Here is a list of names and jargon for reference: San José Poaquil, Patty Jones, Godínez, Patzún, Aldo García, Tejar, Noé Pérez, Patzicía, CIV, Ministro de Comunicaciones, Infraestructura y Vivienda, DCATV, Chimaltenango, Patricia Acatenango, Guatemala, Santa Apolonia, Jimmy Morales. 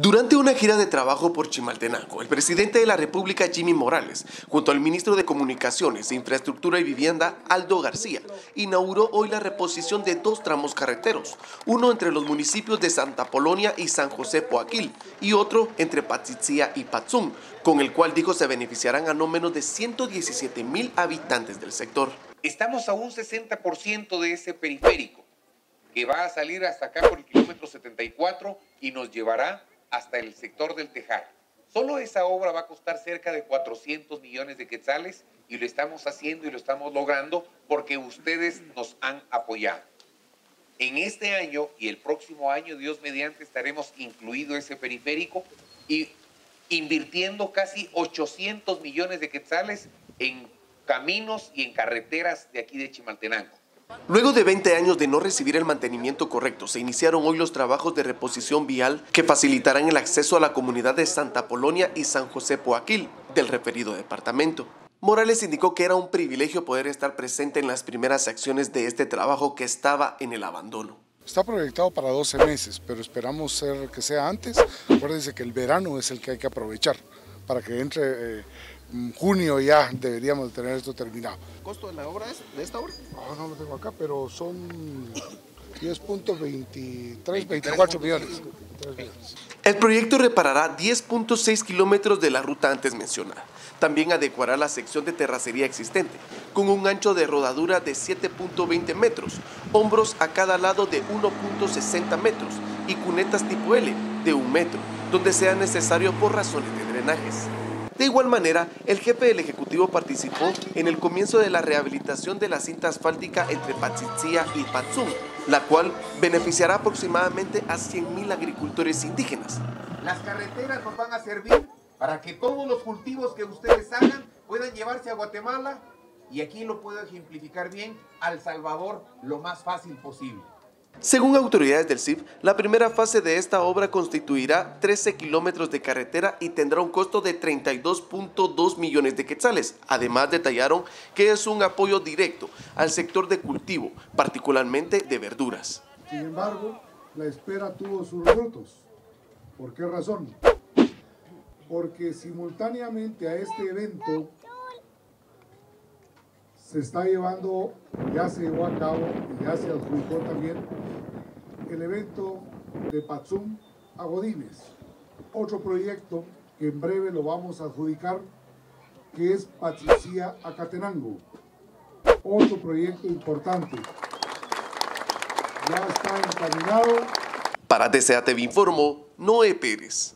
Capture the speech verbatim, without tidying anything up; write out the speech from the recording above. Durante una gira de trabajo por Chimaltenango, el presidente de la República, Jimmy Morales, junto al ministro de Comunicaciones, Infraestructura y Vivienda, Aldo García, inauguró hoy la reposición de dos tramos carreteros, uno entre los municipios de Santa Apolonia y San José Poaquil y otro entre Patzicía y Patzún, con el cual dijo se beneficiarán a no menos de ciento diecisiete mil habitantes del sector. Estamos a un sesenta por ciento de ese periférico, que va a salir hasta acá por el kilómetro setenta y cuatro y nos llevará hasta el sector del Tejar. Solo esa obra va a costar cerca de cuatrocientos millones de quetzales y lo estamos haciendo y lo estamos logrando porque ustedes nos han apoyado. En este año y el próximo año, Dios mediante, estaremos incluido ese periférico y invirtiendo casi ochocientos millones de quetzales en caminos y en carreteras de aquí de Chimaltenango. Luego de veinte años de no recibir el mantenimiento correcto, se iniciaron hoy los trabajos de reposición vial que facilitarán el acceso a la comunidad de Santa Apolonia y San José Poaquil del referido departamento. Morales indicó que era un privilegio poder estar presente en las primeras acciones de este trabajo que estaba en el abandono. Está proyectado para doce meses, pero esperamos ser que sea antes. Acuérdense que el verano es el que hay que aprovechar para que entre... Eh, En junio ya deberíamos tener esto terminado. ¿El costo de la obra es de esta obra? Oh, no lo tengo acá, pero son diez punto veintitrés, veinticuatro millones. El proyecto reparará diez punto seis kilómetros de la ruta antes mencionada. También adecuará la sección de terracería existente, con un ancho de rodadura de siete punto veinte metros, hombros a cada lado de uno punto sesenta metros y cunetas tipo L de un metro, donde sea necesario por razones de drenajes. De igual manera, el jefe del Ejecutivo participó en el comienzo de la rehabilitación de la cinta asfáltica entre Patzicía y Patzún, la cual beneficiará aproximadamente a cien mil agricultores indígenas. Las carreteras nos van a servir para que todos los cultivos que ustedes hagan puedan llevarse a Guatemala, y aquí lo puedo ejemplificar bien, al Salvador lo más fácil posible. Según autoridades del C I V, la primera fase de esta obra constituirá trece kilómetros de carretera y tendrá un costo de treinta y dos punto dos millones de quetzales. Además, detallaron que es un apoyo directo al sector de cultivo, particularmente de verduras. Sin embargo, la espera tuvo sus frutos. ¿Por qué razón? Porque simultáneamente a este evento se está llevando, ya se llevó a cabo y ya se adjudicó también el evento de Patzún a Godínez, otro proyecto que en breve lo vamos a adjudicar, que es Patricia Acatenango, otro proyecto importante, ya está encaminado. Para D C A T V informó Noé Pérez.